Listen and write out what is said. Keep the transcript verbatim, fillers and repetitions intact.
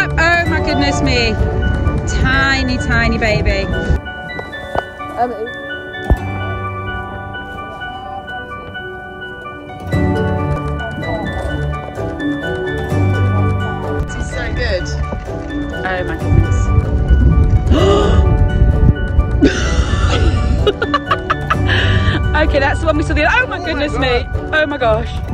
up. Oh my goodness me. Tiny, tiny baby. Um, Good. Oh my goodness. Okay, that's the one we saw the other. Oh my goodness me. Oh my gosh.